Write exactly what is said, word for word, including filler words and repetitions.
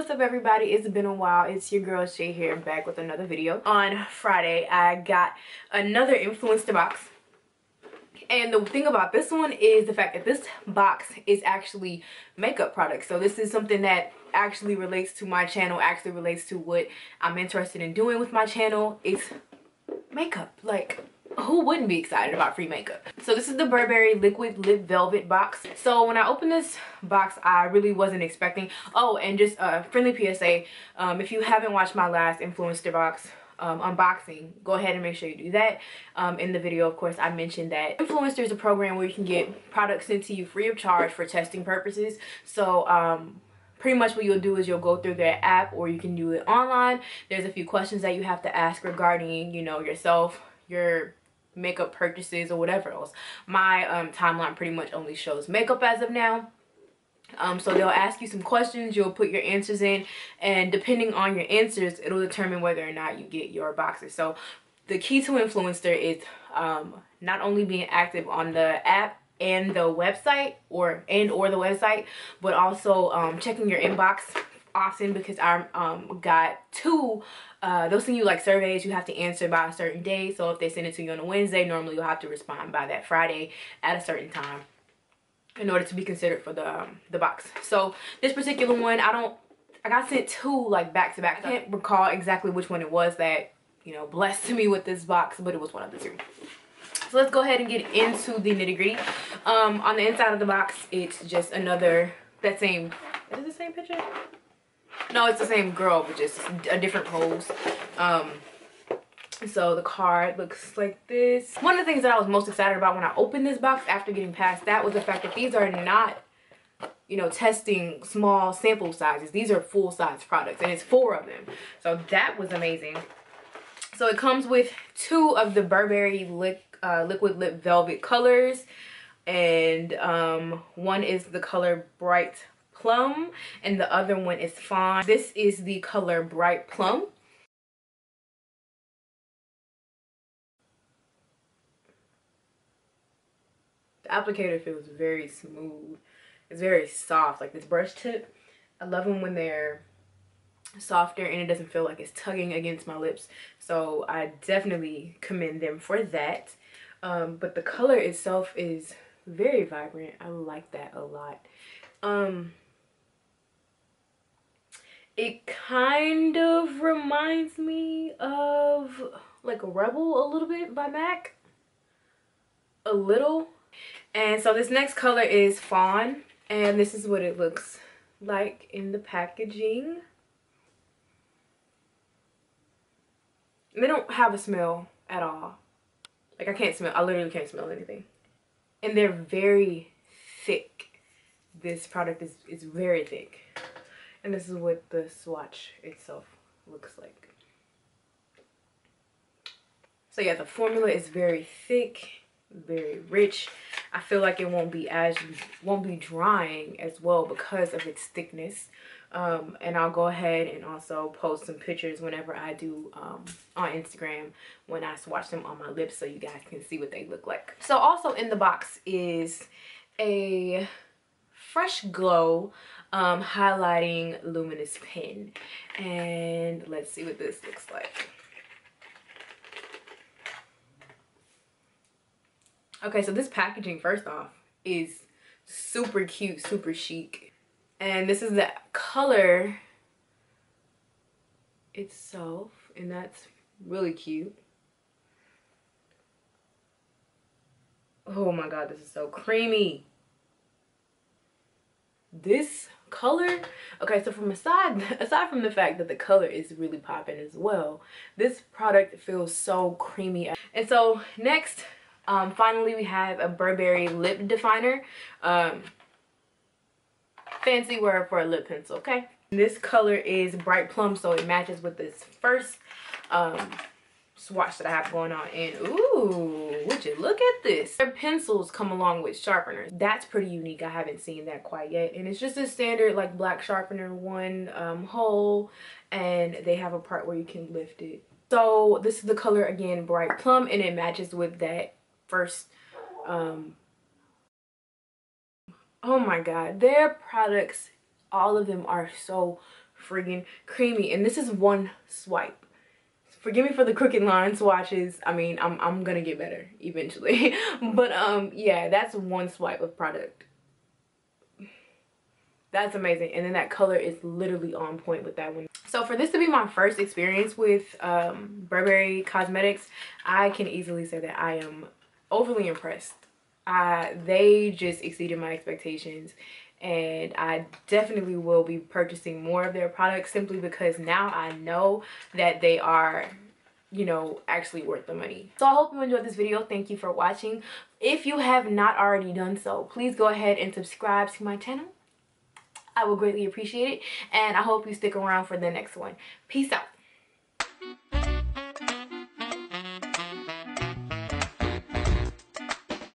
what's up, everybody? It's been a while. It's your girl Shay here, back with another video. On Friday, I got another Influenster box. And the thing about this one is the fact that this box is actually makeup products. So this is something that actually relates to my channel, actually relates to what I'm interested in doing with my channel. It's makeup. Like, who wouldn't be excited about free makeup? So this is the Burberry Liquid Lip Velvet box. So when I opened this box, I really wasn't expecting. Oh, and just a friendly P S A, um, if you haven't watched my last Influencer box Um, unboxing, go ahead and make sure you do that. Um, in the video, of course, I mentioned that Influenster is a program where you can get products sent to you free of charge for testing purposes. So um, pretty much what you'll do is you'll go through their app, or you can do it online. There's a few questions that you have to ask regarding, you know, yourself, your makeup purchases, or whatever else. My um, timeline pretty much only shows makeup as of now. Um, so they'll ask you some questions, you'll put your answers in, and depending on your answers, it'll determine whether or not you get your boxes. So the key to Influencer is um, not only being active on the app and the website, or and or the website, but also um, checking your inbox often, because I um, got two, uh, they'll send you like surveys you have to answer by a certain day. So if they send it to you on a Wednesday, normally you'll have to respond by that Friday at a certain time, in order to be considered for the um, the box. So this particular one, I don't, I got sent two like back to back. I can't recall exactly which one it was that, you know, blessed me with this box, but it was one of the two. So let's go ahead and get into the nitty gritty. Um, on the inside of the box, it's just another, that same, is it the same picture? No, it's the same girl, but just a different pose. Um, So the card looks like this. One of the things that I was most excited about when I opened this box, after getting past that, was the fact that these are not, you know, testing small sample sizes. These are full size products, and it's four of them. So that was amazing. So it comes with two of the Burberry Lip, uh, Liquid Lip Velvet colors, and um, one is the color Bright Plum, and the other one is Fawn. This is the color Bright Plum. Applicator feels very smooth. It's very soft, like this brush tip. I love them when they're softer and it doesn't feel like it's tugging against my lips, so I definitely commend them for that. Um, but the color itself is very vibrant. I like that a lot. Um, it kind of reminds me of like Rebel a little bit by Mac, a little. And so this next color is Fawn, and this is what it looks like in the packaging. They don't have a smell at all. Like, I can't smell, I literally can't smell anything. And they're very thick. This product is, is very thick. And this is what the swatch itself looks like. So yeah, the formula is very thick, very rich. I feel like it won't be as won't be drying as well because of its thickness. Um, and I'll go ahead and also post some pictures whenever I do um, on Instagram when I swatch them on my lips, so you guys can see what they look like. So also in the box is a Fresh Glow um, highlighting luminous pen, and let's see what this looks like. Okay, so this packaging, first off, is super cute, super chic. And this is the color itself, and that's really cute. Oh my God, this is so creamy. This color, okay, so from aside, aside from the fact that the color is really popping as well, this product feels so creamy. And so next, Um, finally, we have a Burberry lip definer. Um, fancy word for a lip pencil, okay? This color is Bright Plum, so it matches with this first um, swatch that I have going on. And ooh, would you look at this? Their pencils come along with sharpeners. That's pretty unique. I haven't seen that quite yet. And it's just a standard like black sharpener, one um, hole, and they have a part where you can lift it. So this is the color again, Bright Plum, and it matches with that first um oh my God, their products, all of them, are so friggin' creamy. And this is one swipe. Forgive me for the crooked line swatches. I mean, I'm, I'm gonna get better eventually. But um, yeah, that's one swipe of product. That's amazing. And then that color is literally on point with that one. So for this to be my first experience with um, Burberry Cosmetics, I can easily say that I am overly impressed. I, they just exceeded my expectations. And I definitely will be purchasing more of their products simply because now I know that they are, you know, actually worth the money. So I hope you enjoyed this video. Thank you for watching. If you have not already done so, please go ahead and subscribe to my channel. I will greatly appreciate it. And I hope you stick around for the next one. Peace out.